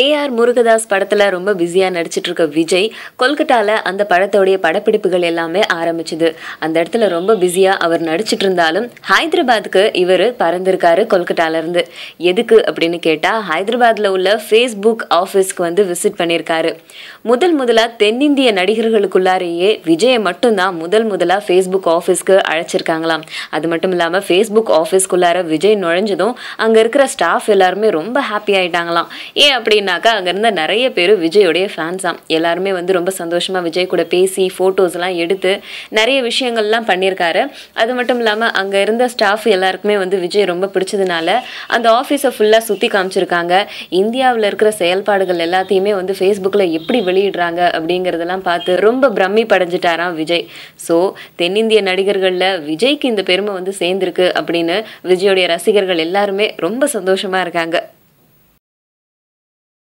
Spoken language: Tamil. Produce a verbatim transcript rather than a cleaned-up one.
A R முருகதாஸ் படத்துல ரொம்ப பிஸியா நடிச்சிட்டு இருக்க விஜய் கொல்கட்டால அந்த படத்தோட படப்பிடிப்புகள் எல்லாமே ஆரம்பிச்சது. அந்த இடத்துல ரொம்ப பிஸியா அவர் நடிச்சிட்டு இருந்தாலும் ஹைதராபாத்துக்கு இவர் பறந்திருக்காரு கொல்கட்டால இருந்து. எதுக்கு அப்படினு கேட்டா ஹைதராபாத்ல உள்ள Facebook ஆபீஸ்க்கு வந்து விசிட் பண்ணிருக்காரு. முதல் முதலா தென்னிந்திய நடிகர்களுக்குள்ளாரையே விஜய் மட்டும் தான் முதல் முதலா Facebook ஆபீஸ்க்கு அழைச்சிருக்காங்களாம். அது மட்டும் இல்லாம Facebook ஆபீஸ்க்குள்ளார விஜய் நுழைஞ்சதும் அங்க இருக்கிற ஸ்டாஃப் எல்லாரும் ரொம்ப ஹாப்பி ஆயிட்டாங்களாம். ஏ அப்படி நாக்க அங்க இருந்த நிறைய பேர் விஜயோட ஃபேன்ஸா எல்லாரும் வந்து ரொம்ப சந்தோஷமா விஜய் கூட பேசி போட்டோஸ் எல்லாம் எடுத்து நிறைய விஷயங்கள் எல்லாம் பண்ணிருக்காரு. அது மட்டும் இல்லாம அங்க இருந்த ஸ்டாஃப் எல்லாருக்குமே வந்து விஜய் ரொம்ப பிடிச்சதுனால அந்த ஆபீஸை ஃபுல்லா சுத்தி காமிச்சிருக்காங்க. இந்தியாவுல இருக்கிற செயல்பாடுகள் எல்லாத்தையுமே வந்து Facebookல எப்படி வெளியிடுறாங்க அப்படிங்கறதெல்லாம் பார்த்து ரொம்ப பிரம்மி படைஞ்சிட்டாராம் விஜய். சோ தென்னிந்திய நடிகர்கள்ல விஜய்க்கு இந்த பெருமை வந்து சேர்ந்திருக்கு அப்படின்னு விஜயோட ரசிகர்கள் எல்லாருமே ரொம்ப சந்தோஷமா இருக்காங்க.